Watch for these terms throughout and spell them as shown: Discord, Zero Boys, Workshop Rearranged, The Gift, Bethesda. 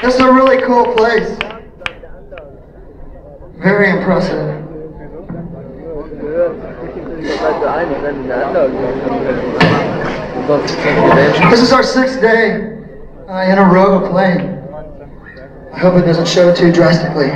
This is a really cool place. Very impressive. This is our 6th day in a row of playing. I hope it doesn't show too drastically.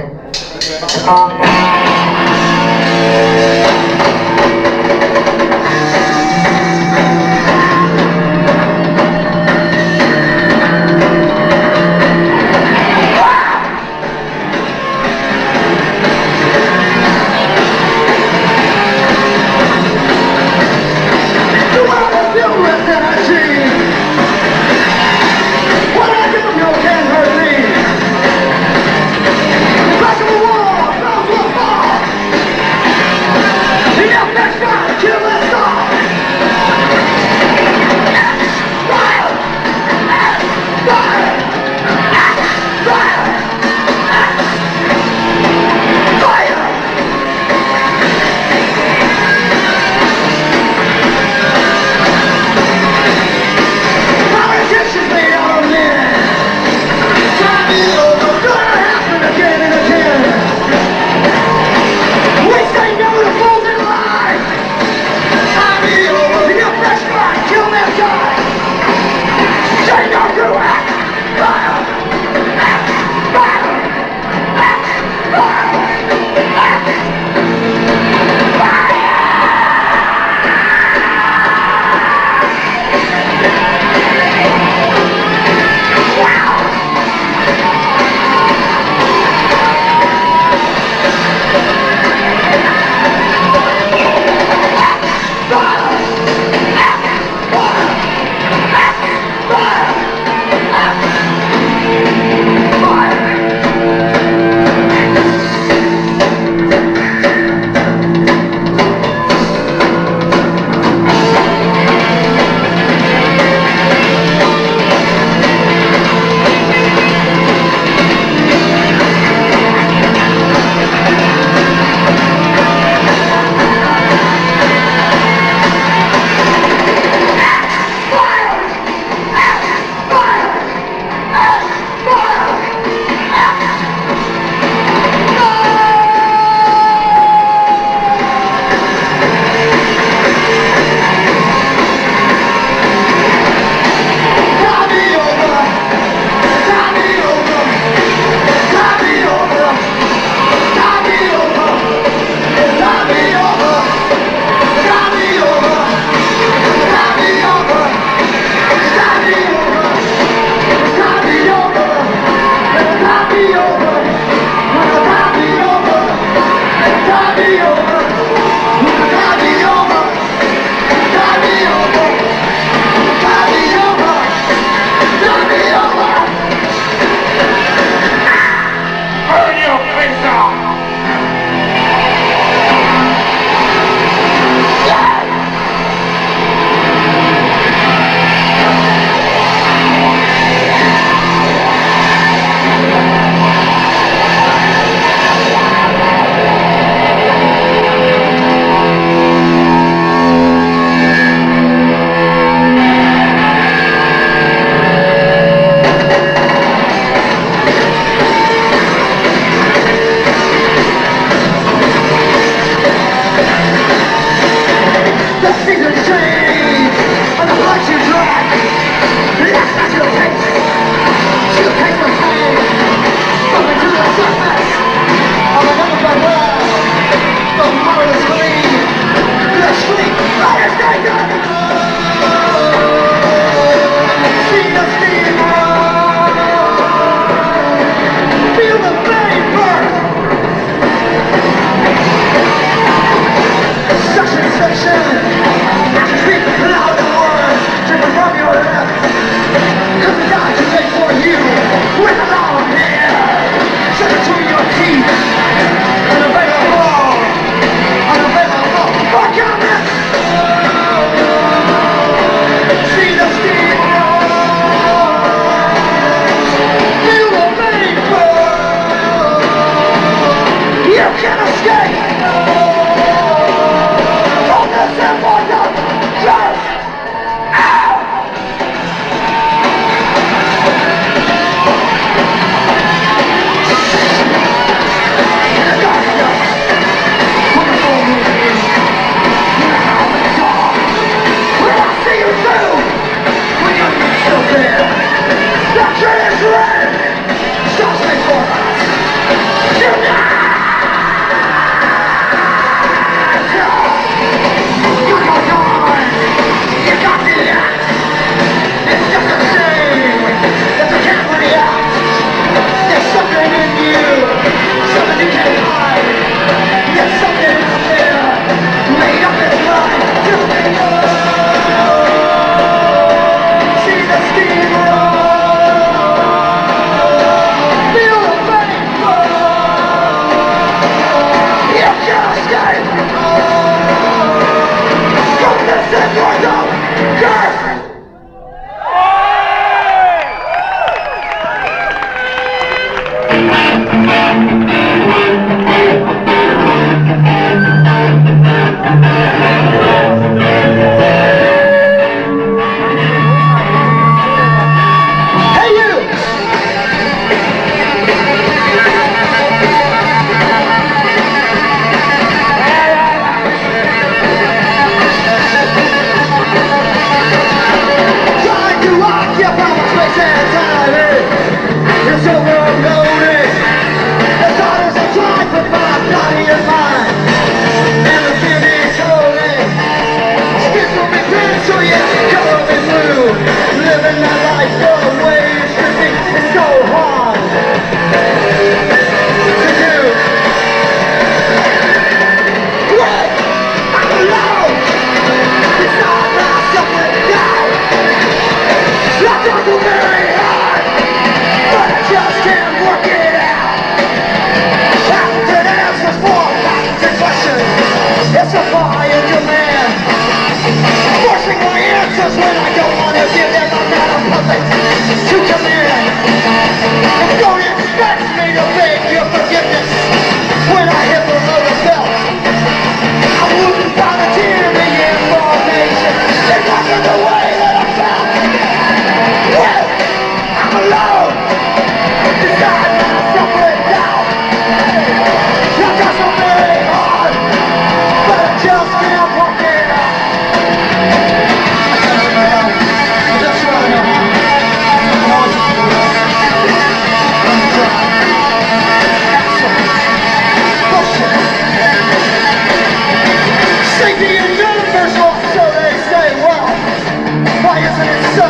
swear I don't want to give them a man of puppets to command. And don't expect me to beg your forgiveness when I hit the road of hell. I wouldn't volunteer the information. It wasn't the way that I felt. Well, I'm alone. Decide my suffering now. You've got so very hard, but I just can't walk in. See, the universal, so they say, well, why isn't it so?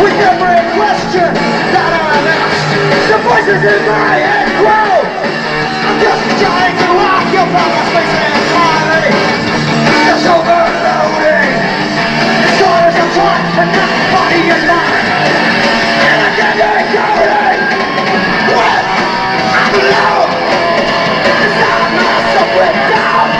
With every question that I'm asked, the voices in my head grow. I'm just trying to occupy my space entirely. It's overloading. It's all as I'm trying to not body and mind. And I can't get going. What? I'm alone. It's not myself without.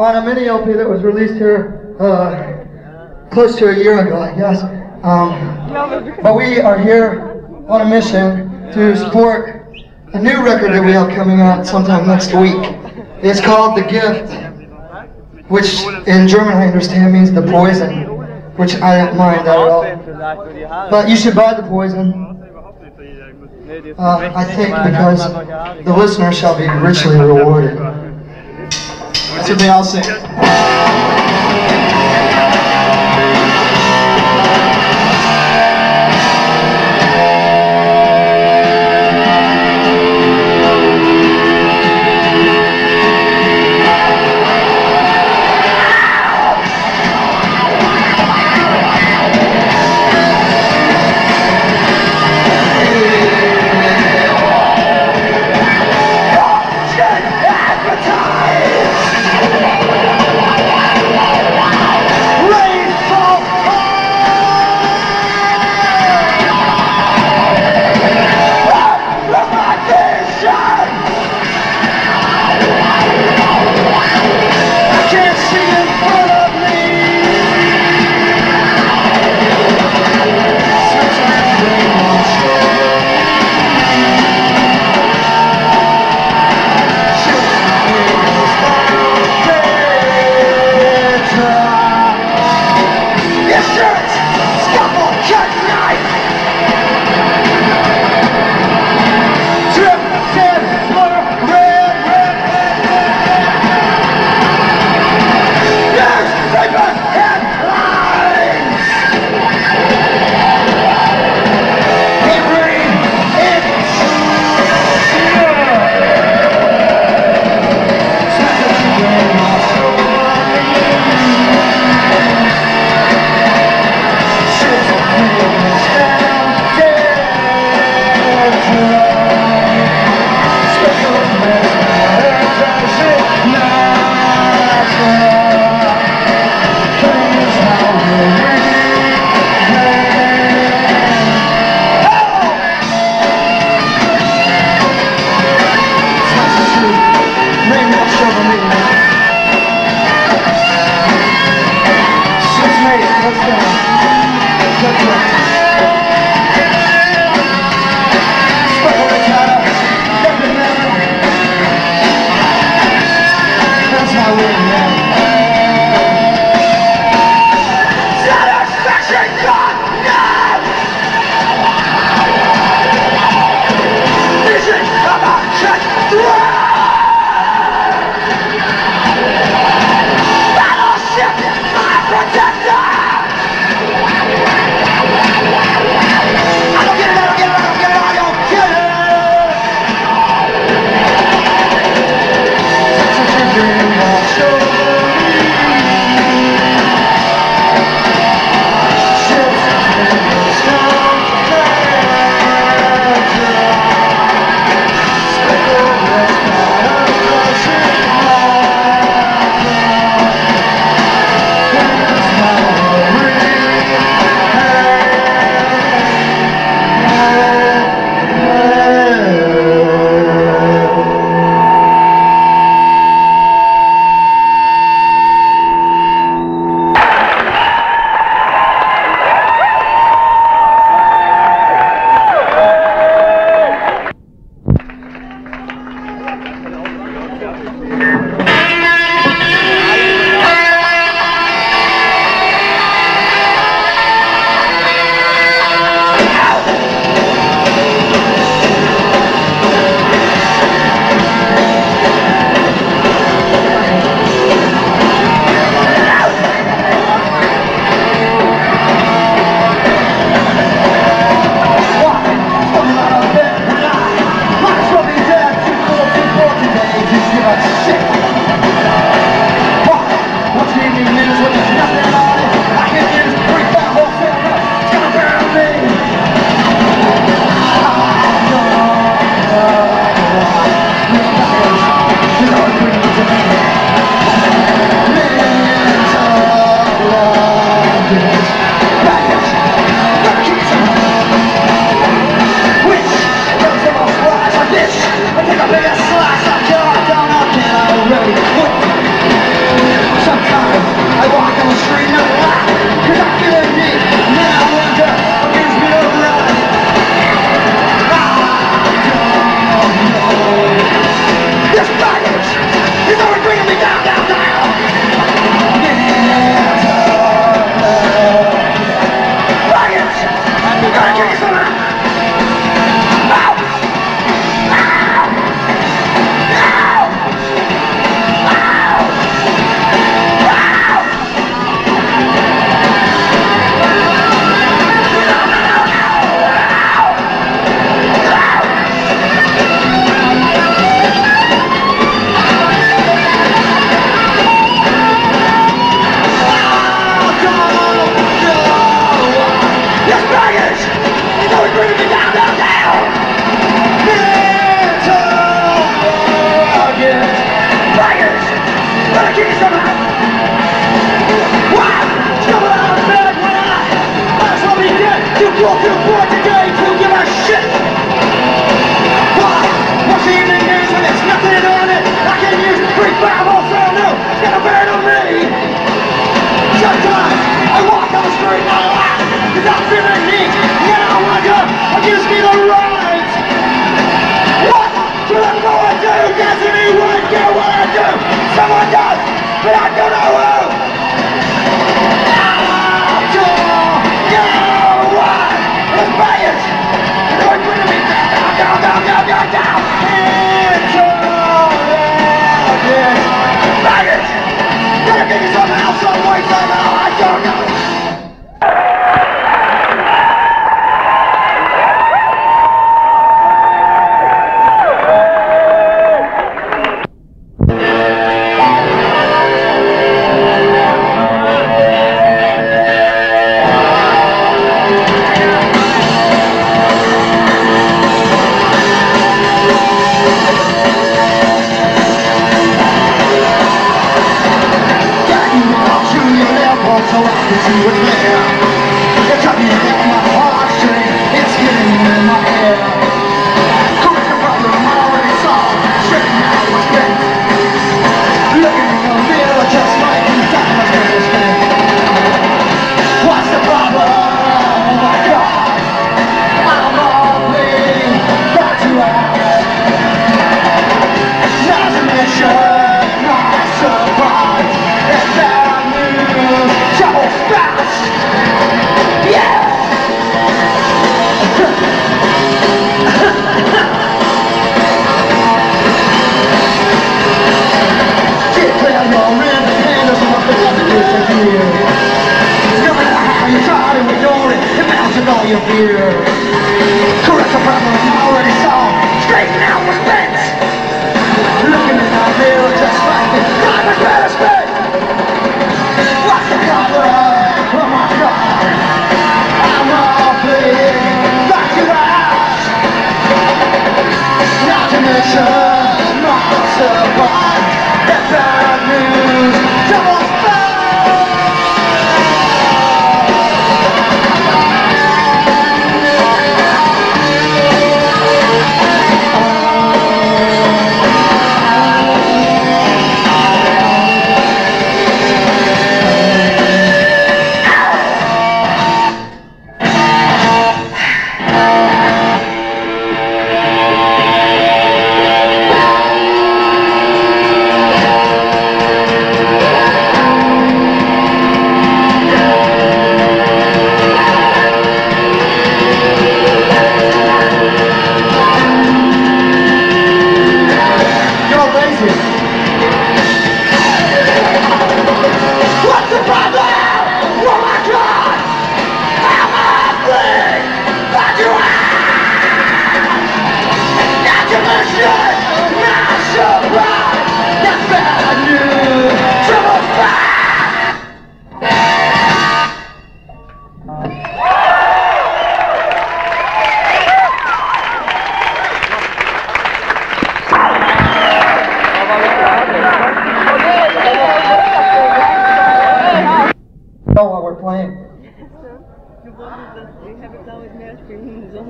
On a mini LP that was released here close to a year ago, I guess. But we are here on a mission to support a new record that we have coming out sometime next week. It's called The Gift, which in German I understand means the poison, which I don't mind at all. But you should buy the poison, I think, because the listener shall be richly rewarded. That's what they all say. Battleship is my protector!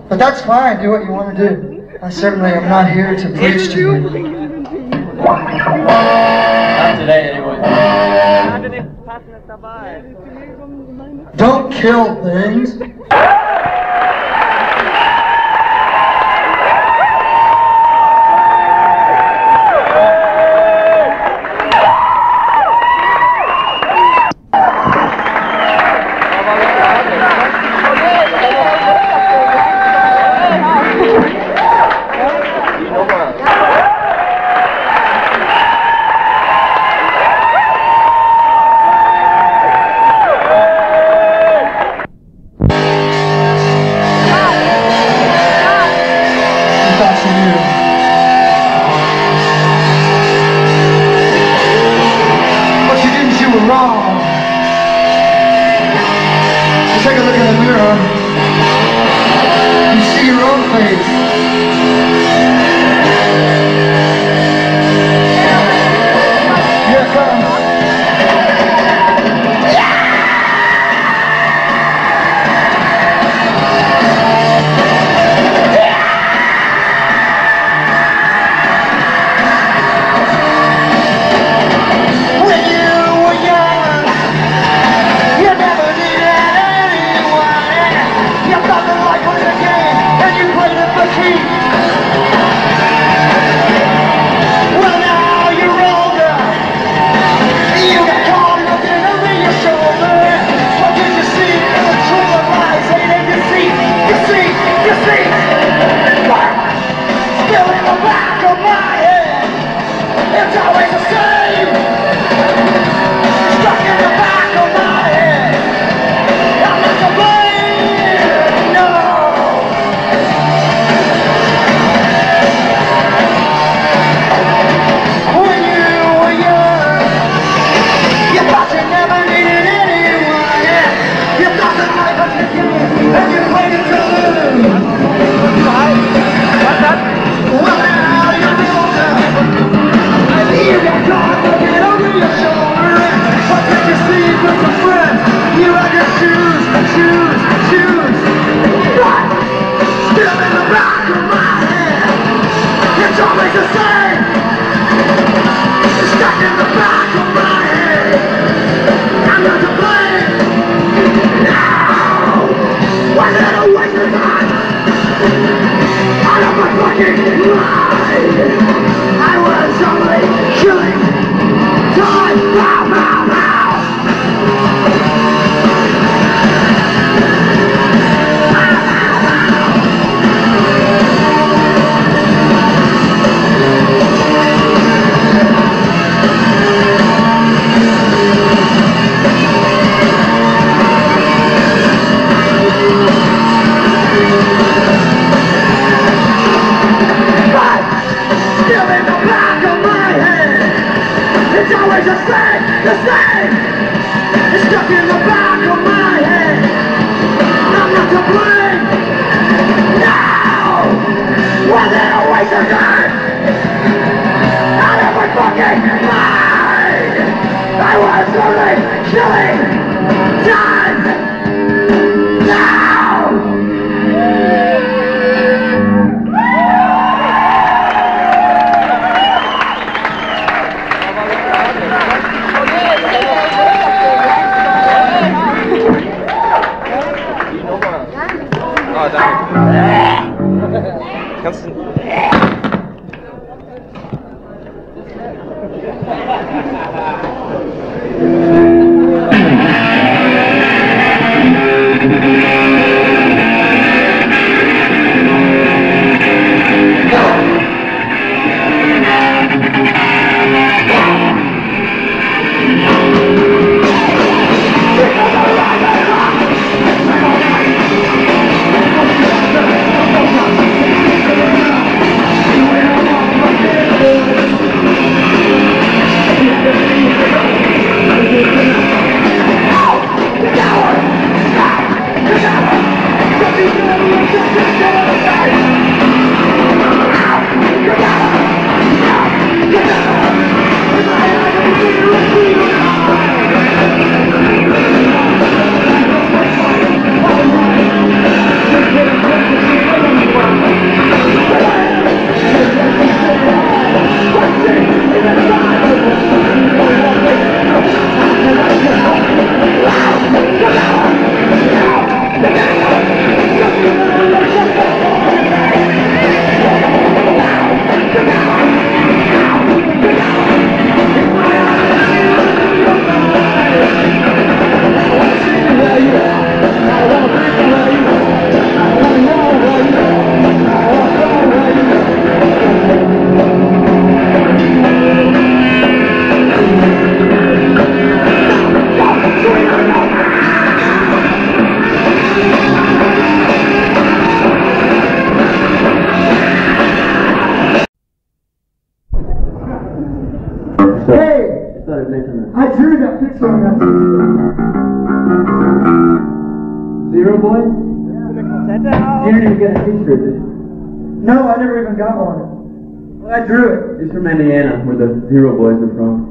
But that's fine, do what you want to do. I certainly am not here to preach to you. Not today, anyway. Don't kill things. Take a look at it. Zero Boys? Yeah. You didn't even get a t-shirt, did you? No, I never even got one. Well, I drew it. It's from Indiana, where the Zero Boys are from.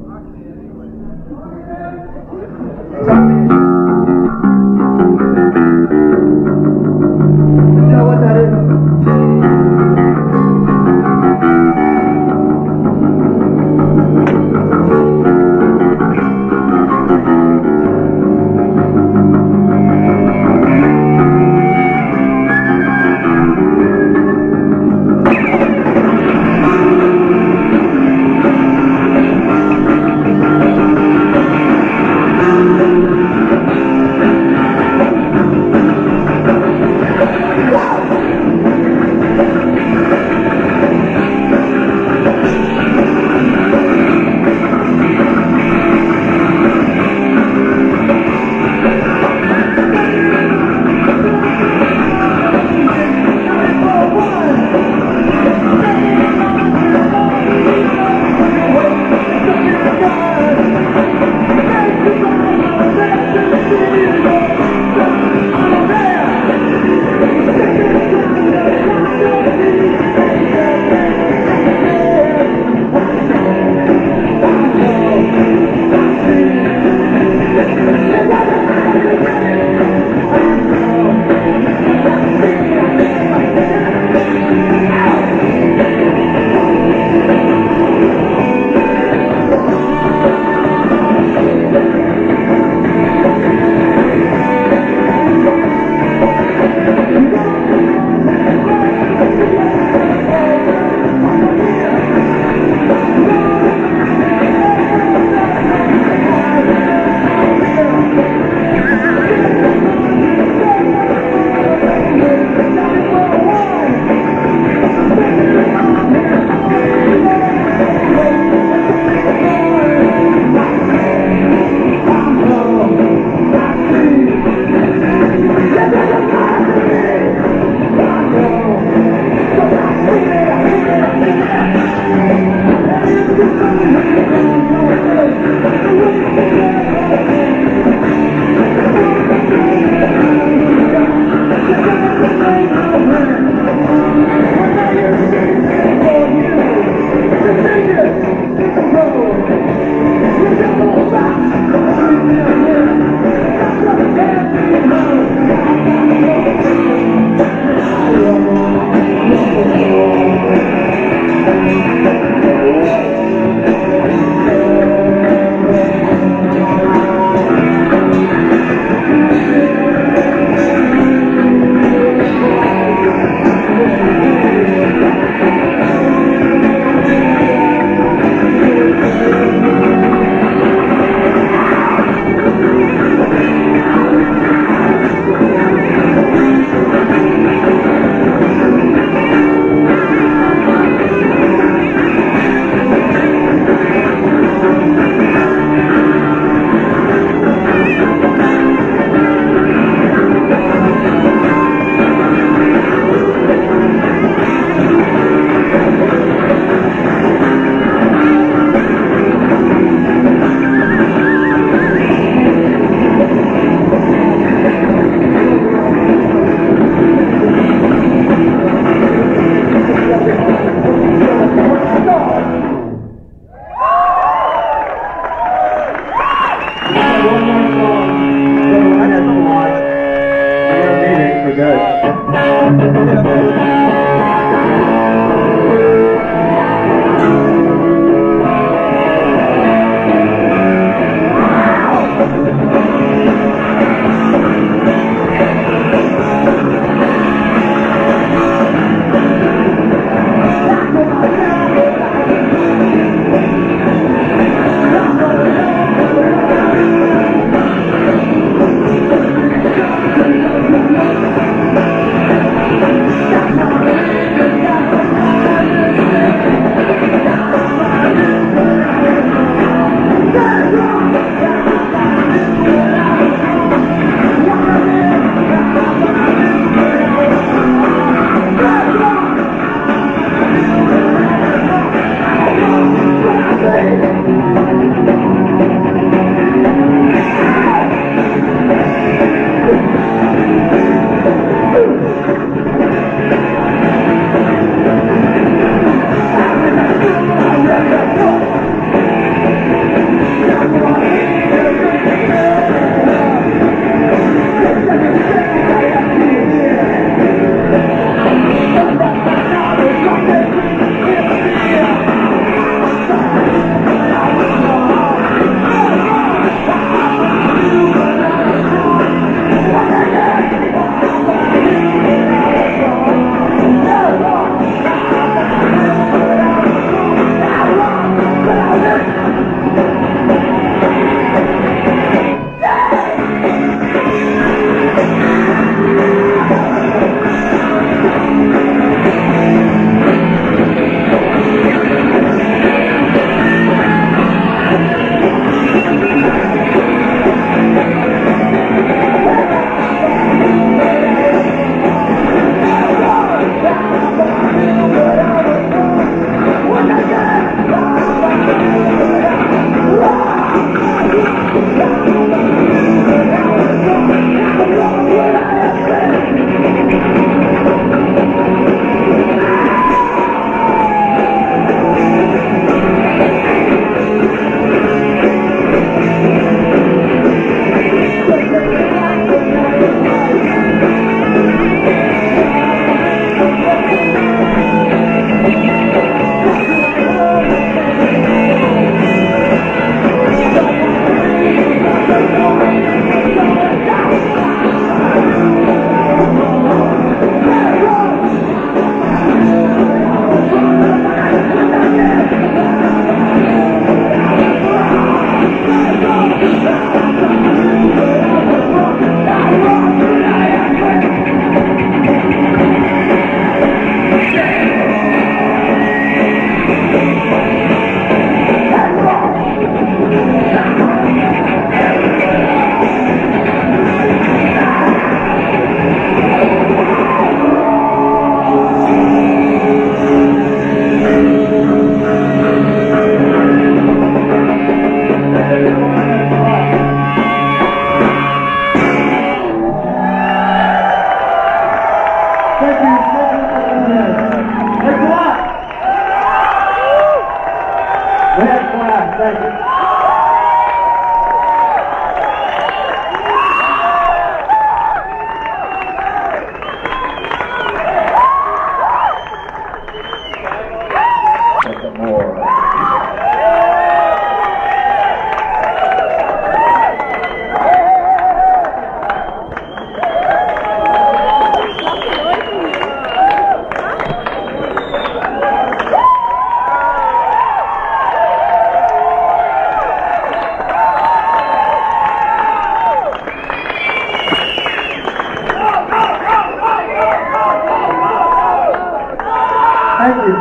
Thank you.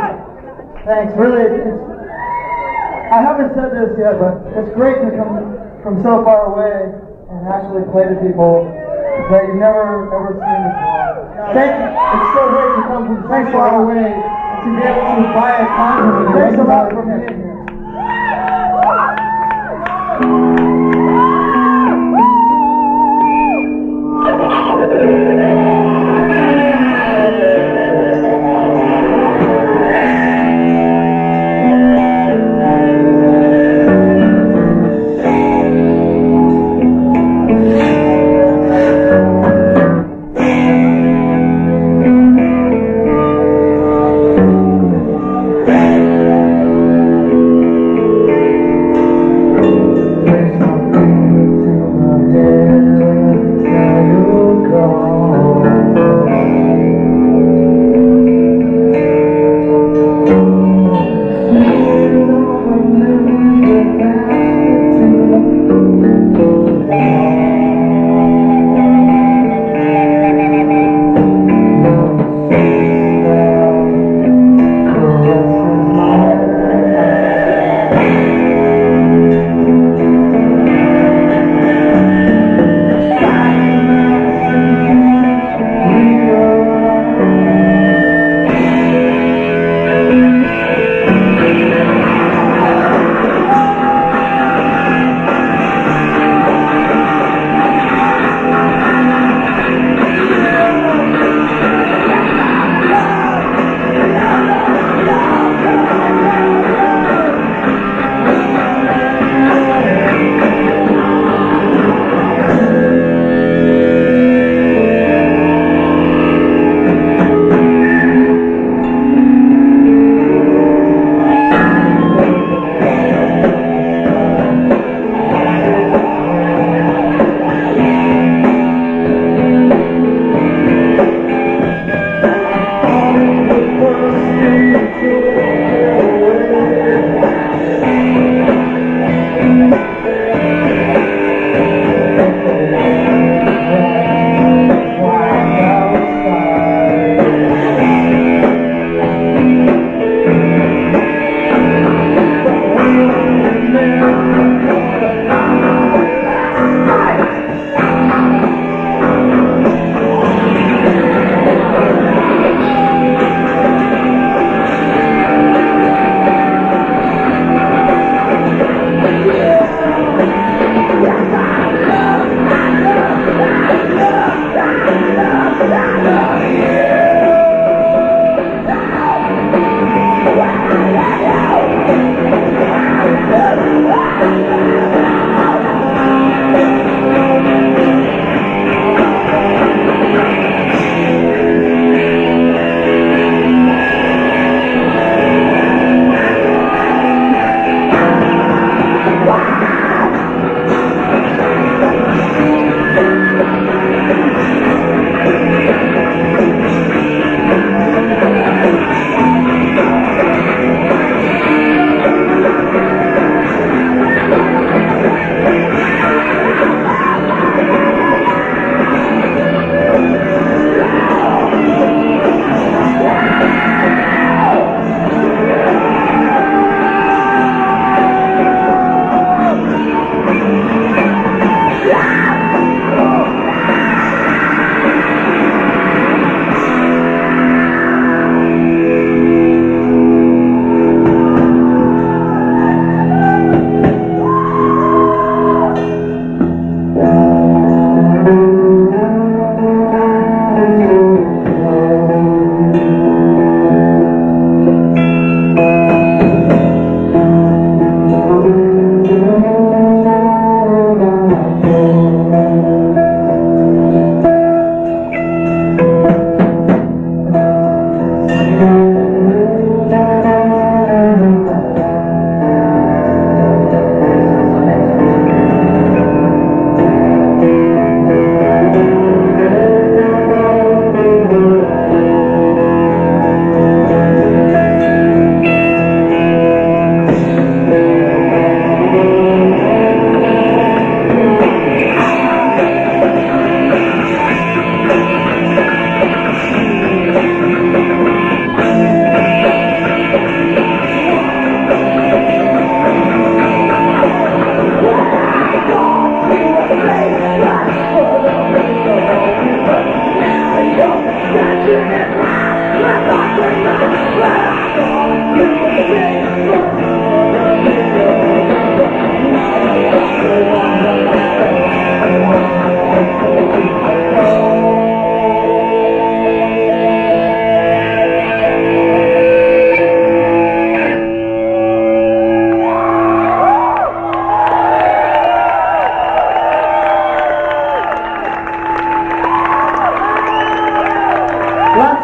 Thanks. Really, I haven't said this yet, but it's great to come from so far away and actually play to people that you've never, ever seen before. Thank you. It's so great to come from so far away and to be able to buy a concert. Thanks a lot for being here.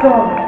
God.